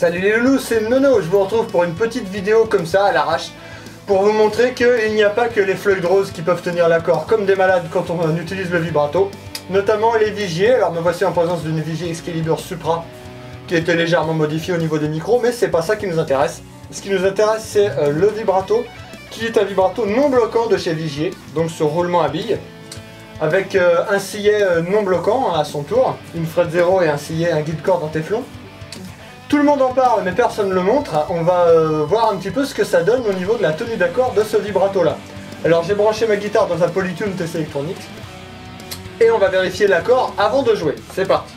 Salut les loulous, c'est Nono, je vous retrouve pour une petite vidéo comme ça à l'arrache pour vous montrer qu'il n'y a pas que les Floyd Rose qui peuvent tenir l'accord comme des malades quand on utilise le vibrato, notamment les Vigier. Alors me voici en présence d'une Vigier Excalibur Supra qui était légèrement modifiée au niveau des micros, mais c'est pas ça qui nous intéresse. Ce qui nous intéresse, c'est le vibrato, qui est un vibrato non bloquant de chez Vigier, donc ce roulement à billes, avec un sillet non bloquant à son tour, une fret 0 et un sillet, un guide corde en téflon. Tout le monde en parle mais personne ne le montre. On va voir un petit peu ce que ça donne au niveau de la tenue d'accord de ce vibrato là. Alors j'ai branché ma guitare dans un Polytune TC Electronics et on va vérifier l'accord avant de jouer. C'est parti.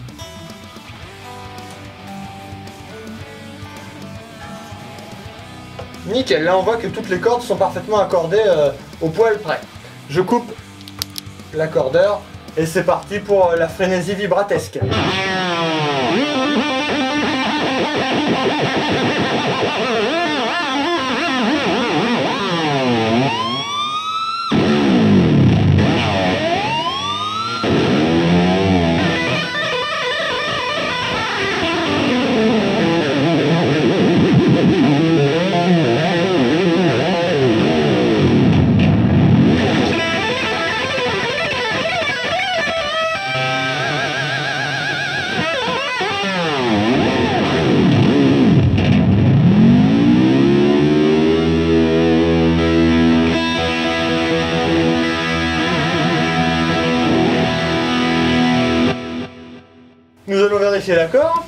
Nickel, là on voit que toutes les cordes sont parfaitement accordées au poil près. Je coupe l'accordeur et c'est parti pour la frénésie vibratesque. Nous allons vérifier l'accord.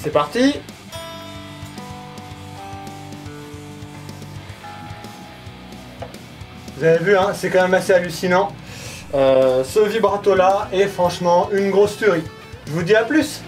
C'est parti. Vous avez vu, hein, c'est quand même assez hallucinant. Ce vibrato là est franchement une grosse tuerie. Je vous dis à plus.